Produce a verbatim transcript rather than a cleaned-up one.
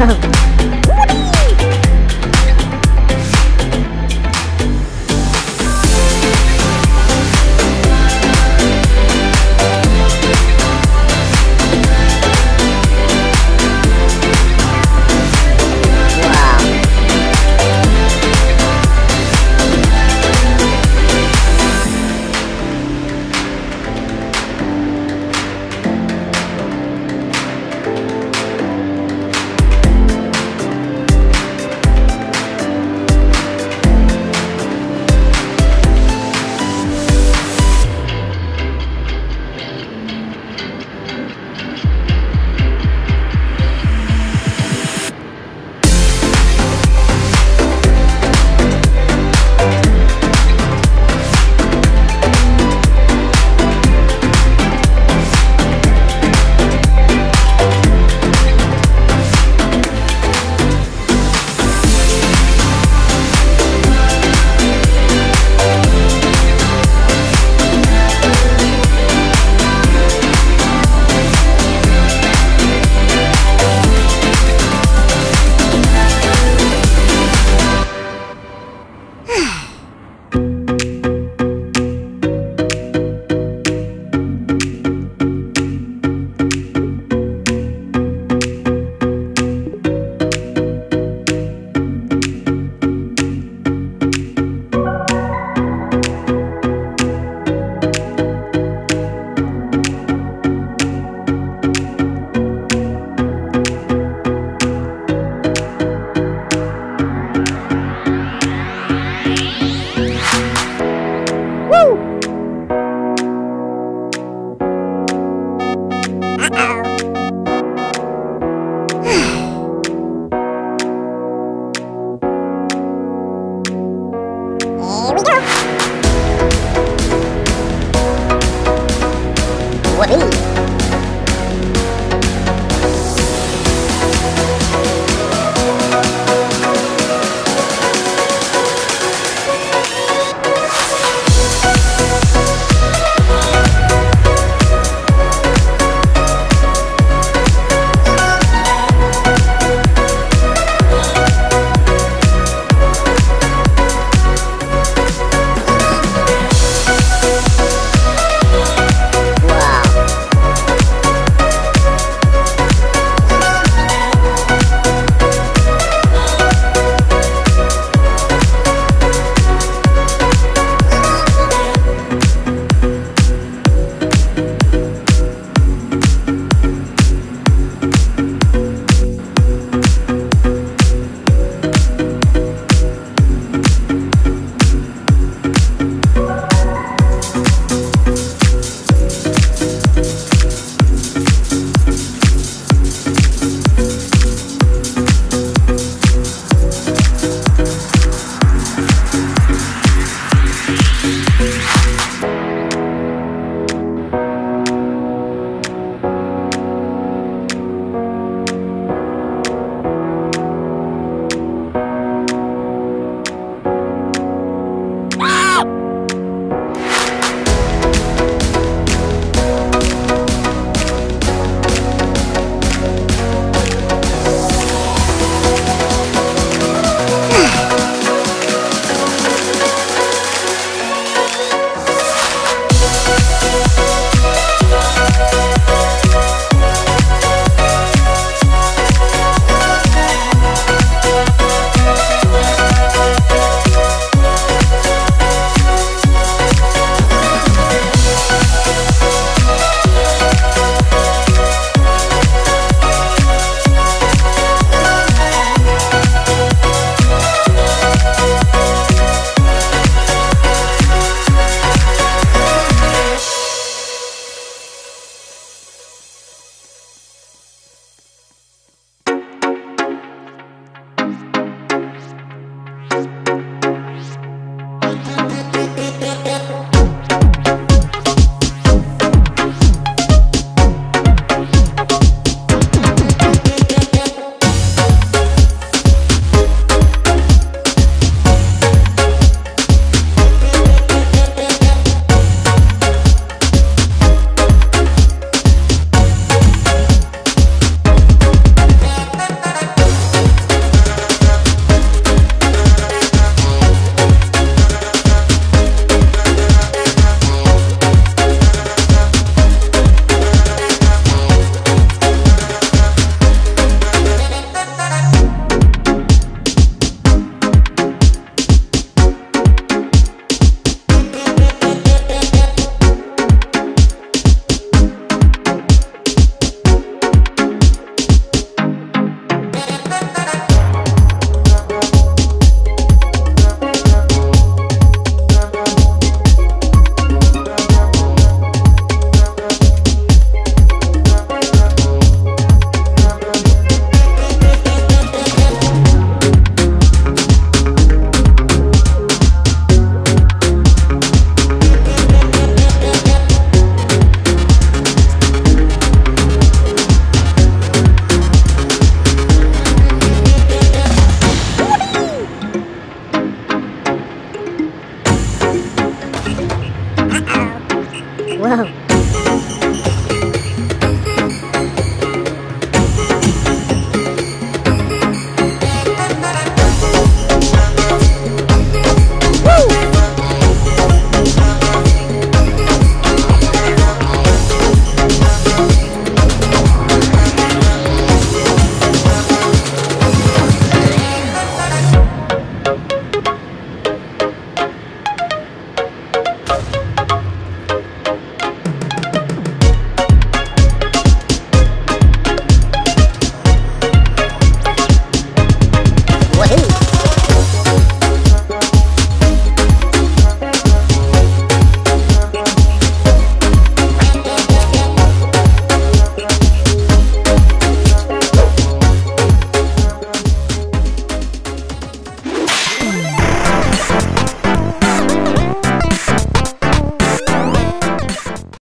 Wow.